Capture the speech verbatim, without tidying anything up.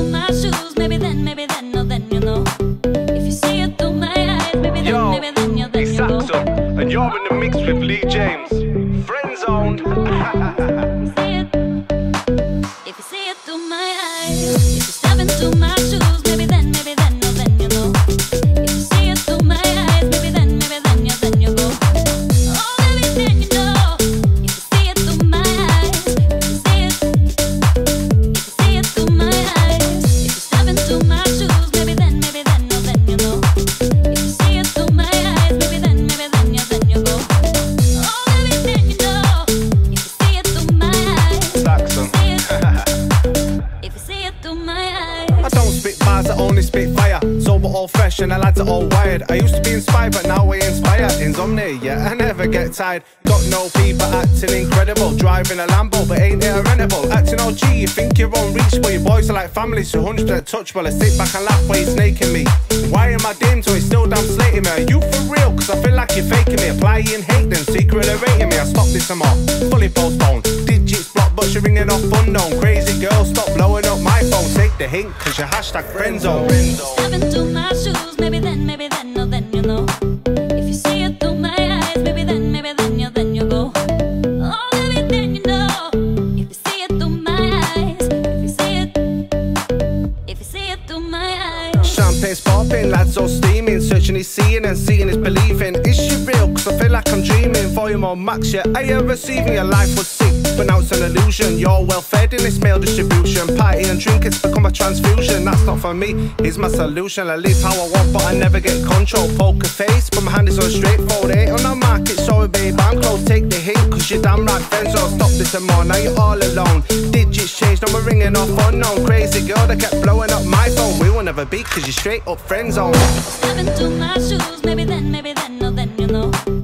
through my shoes, maybe then, maybe then, no, then you know. If you see it through my eyes, maybe then, maybe then, you know. Exacto, and you're in the mix with Lee James. Friendzoned. If you see it through my eyes, if you step into my shoes, maybe then, maybe then, no, then you know. If you see it through my eyes, maybe then, maybe then, you then you go. Oh, maybe then you know. If you see it through my eyes, if you see it, if you see it through my eyes, if you step into my shoes, maybe then, maybe then, no, then you know. If you see it through my eyes, maybe then, maybe then, you then you go. Oh, maybe then you know. If you see it through my eyes, Saxon. I don't spit bars, I only spit fire. Sober all fresh and I lads are all wired. I used to be inspired but now I inspire. Insomnia, yeah, I never get tired. Got no pee but acting incredible. Driving a Lambo but ain't it a rentable. Acting O G, you think you're unreachable. Your boys are like family, so one hundred percent touchable. I sit back and laugh while you're snaking me. Why am I dim till it's still damn slating me? Are you for real? Cause I feel like you're faking me. Applying hate then secretly rating me. I stopped this some more, fully postponed. Digits blocked but you're ringing off unknown. Crazy girl, stop blowing up my phone. Take the hint cause you're hashtag Frenzo Renzo. Step into my shoes, maybe then, maybe then, no, then you know. If you see it through my eyes, maybe then, maybe then, you then you go. Oh, maybe then you know. If you see it through my eyes, if you see it, if you see it through my eyes. Champagne's popping, lads all steaming, searching is seeing and seeing is believing. Is she real? Cause I feel like I'm dreaming. Volume on max, yeah, I am receiving. Your life was sick, but now it's an illusion. You're well fed in this meal distribution. Party and trinkets become a transfusion. That's not for me, here's my solution. I live how I want but I never get control. Poker face, but my hand is on straightforward. Ain't on the market, sorry babe, I'm close. Take the hint, cause you're damn right friends. So stop this and more, now you're all alone. Digits changed, now we're ringing off unknown. Crazy girl that kept blowing up my phone. We will never be, cause you're straight up friend zone. Step into my shoes, maybe then, maybe then, no, then you know.